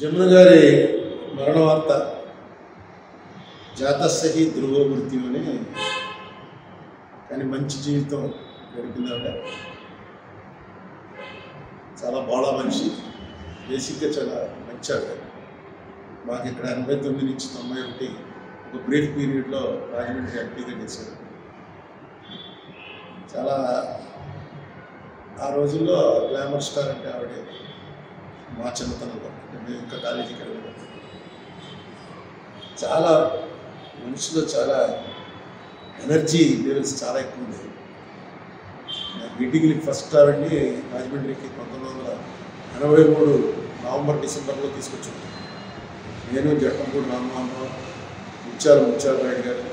జమునగారి మరణ వార్త జాతస్సహి ధ్రువ మృత్యు అని, కానీ మంచి జీవితం గడిపిందాట. చాలా బాగా మనిషి, బేసిక్గా చాలా మంచి ఆవిడ. మాకు ఇక్కడ 89 నుంచి 91 ఒక బ్రీఫ్ పీరియడ్లో రాజమండ్రి యాక్టివ్గా చేశారు. చాలా ఆ రోజుల్లో గ్లామర్ స్టార్ అంటే ఆవిడే. మా చిన్నతనంలో అంటే మేము ఇంకా కాలేజీకి వెళ్ళాము. చాలా మనిషిలో చాలా ఎనర్జీ లెవెల్స్ చాలా ఎక్కువ ఉంది. మీటింగ్లకి ఫస్ట్ ఆవిడని రాజమండ్రికి 1983 నవంబర్-డిసెంబర్లో తీసుకొచ్చాను. నేను జట్టంపూడి రామ్మోహన్, ముత్యాలరాయుడు గారు,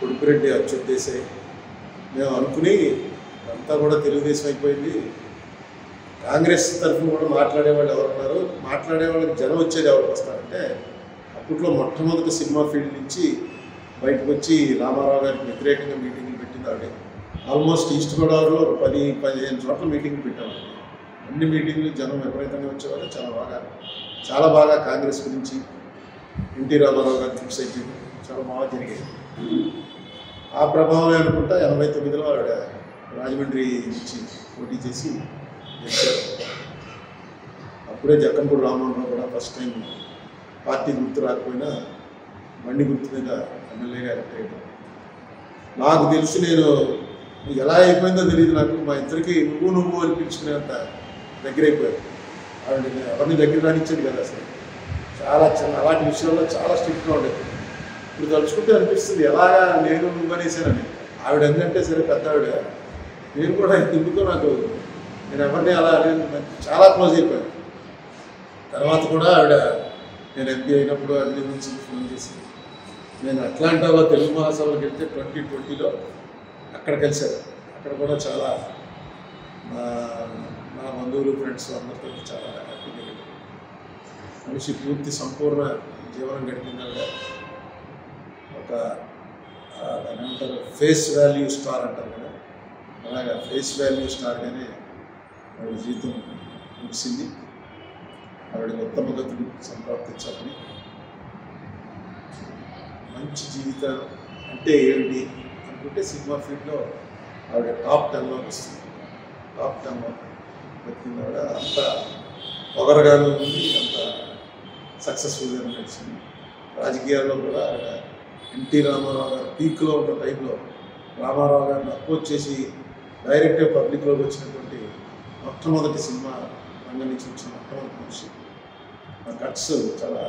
కొడుకురెడ్డి అచ్యుత్ దేశాయ్, మేము అనుకుని అంతా కూడా తెలుగుదేశం అయిపోయింది. కాంగ్రెస్ తరఫున కూడా మాట్లాడేవాళ్ళు ఎవరున్నారు, మాట్లాడేవాళ్ళకి జనం వచ్చేది ఎవరికి వస్తారంటే, అప్పట్లో మొట్టమొదటి సినిమా ఫీల్డ్ నుంచి బయటకు వచ్చి రామారావు గారికి వ్యతిరేకంగా మీటింగ్లు పెట్టింది ఆవిడే. ఆల్మోస్ట్ ఈస్ట్ గోదావరిలో 10-15 చోట్ల మీటింగ్లు పెట్టాము. అన్ని మీటింగ్లు జనం విపరీతంగా వచ్చేవాళ్ళు. చాలా బాగా కాంగ్రెస్ గురించి ఎన్టీ రామారావు గారి ఫిక్స్ అయిపోయింది. చాలా బాగా జరిగాయి. ఆ ప్రభావమే అనుకుంటా 89లో ఆవిడ రాజమండ్రి నుంచి పోటీ చేసి గెలిచారు. అప్పుడే జక్కంపూడి రామ్మోహన్ కూడా ఫస్ట్ టైం పార్టీ గుర్తు రాకపోయినా బండి గుర్తు మీద ఎమ్మెల్యేగా ఎలక్ట్ అయ్యాడు. నాకు తెలిసి నేను ఎలా అయిపోయిందో తెలియదు నాకు. మా ఇద్దరికి నువ్వు అని పిలుచుకునేంత దగ్గర అయిపోయాడు. ఆవిడ ఎవరిని దగ్గర రానిచ్చాడు కదా అసలు. చాలా చిన్న అలాంటి విషయాల్లో చాలా స్ట్రిక్ట్గా ఉండేది. ఇప్పుడు తలుచుకుంటే అనిపిస్తుంది ఎలాగా నేను నువ్వు అనేసానని. ఆవిడ ఎందుకంటే సరే పెద్ద ఆవిడ, నేను కూడా ఎందుకో నాకు నేను ఎవరిని అలా చాలా క్లోజ్ అయిపోయాను. తర్వాత కూడా ఆవిడ నేను ఎంపీ అయినప్పుడు అన్ని నుంచి ఫోన్ చేసి, నేను అట్లాంటాలో తెలుగు మహాసభలోకి వెళ్తే 2020లో అక్కడ కలిశారు. అక్కడ కూడా చాలా నా బంధువులు, ఫ్రెండ్స్ అందరితో చాలా హ్యాపీగా మనిషి పూర్తి సంపూర్ణ జీవనం గడిపిందా. ఒక దానిమంటారు ఫేస్ వాల్యూ స్టార్ అంటారు కదా, అలాగా ఫేస్ వాల్యూ స్టార్గానే ఆవిడ జీవితం ముగిసింది. ఆవిడ ఉత్తమ గతులు సంప్రాప్తించాలని, మంచి జీవితం అంటే ఏమిటి అనుకుంటే సినిమా ఫీల్డ్లో ఆవిడ టాప్ 10లో వస్తుంది. టాప్ 10లో వచ్చింది ఆవిడ. అంత పొగరగానే ఉంది, అంత సక్సెస్ఫుల్గా నడిచింది. రాజకీయాల్లో కూడా ఆవిడ ఎన్టీ రామారావు గారు పీక్లో ఉన్న టైంలో రామారావు గారిని అపోజ్ చేసి డైరెక్ట్గా పబ్లిక్లోకి వచ్చినటువంటి మొట్టమొదటి సినిమా రంగం నుంచి వచ్చిన మొట్టమొదటి మనిషి. ఆ కట్స్ చాలా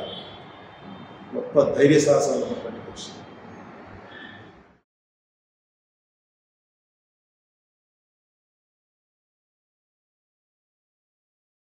గొప్ప ధైర్య సాహసాలు ఉన్నటువంటి మనిషి.